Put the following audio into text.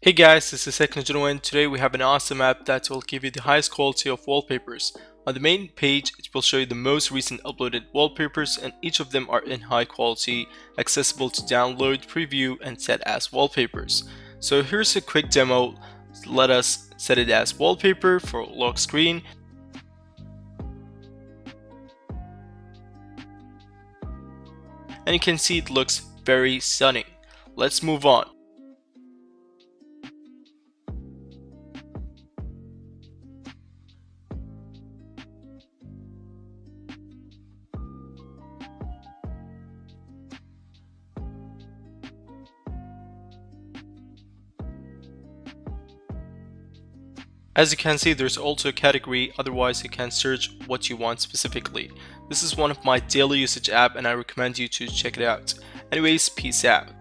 Hey guys, this is TechnoGenuine. Today we have an awesome app that will give you the highest quality of wallpapers. On the main page, it will show you the most recent uploaded wallpapers, and each of them are in high quality, accessible to download, preview, and set as wallpapers. So here's a quick demo. Let us set it as wallpaper for lock screen. And you can see it looks very stunning. Let's move on. As you can see, there's also a category, otherwise you can search what you want specifically. This is one of my daily usage app and I recommend you to check it out. Anyways, peace out.